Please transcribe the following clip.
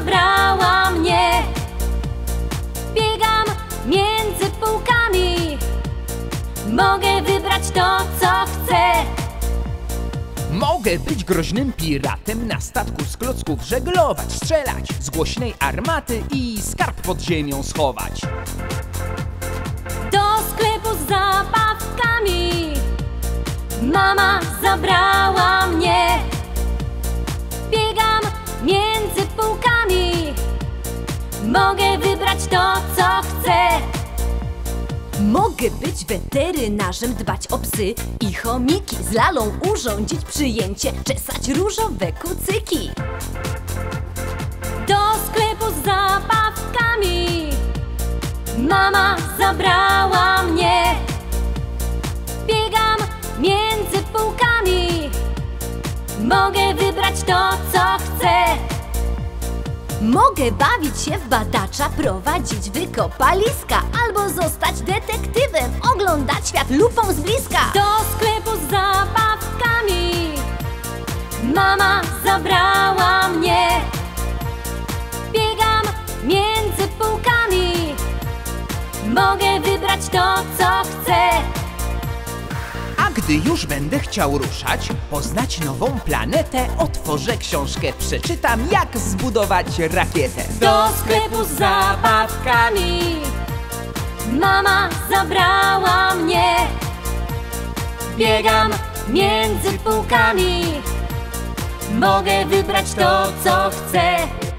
zabrała mnie. Biegam między półkami, mogę wybrać to, co chcę. Mogę być groźnym piratem, na statku z klocków żeglować, strzelać z głośnej armaty i skarb pod ziemią schować. Do sklepu z zabawkami mama zabrała mnie. Biegam między półkami, mogę wybrać to, co chcę. Mogę być weterynarzem, dbać o psy i chomiki, z lalą urządzić przyjęcie, czesać różowe kucyki. Do sklepu z zabawkami mama zabrała mnie. Biegam między półkami, mogę wybrać to, co chcę. Mogę bawić się w badacza, prowadzić wykopaliska, albo zostać detektywem, oglądać świat lupą z bliska. Do sklepu z zabawkami mama zabrała mnie. Biegam między półkami, mogę wybrać to, co chcę. A gdy już będę chciał ruszać, poznać nową planetę, otworzę książkę, przeczytam, jak zbudować rakietę. Do sklepu z zabawkami mama zabrała mnie. Biegam między półkami, mogę wybrać to, co chcę.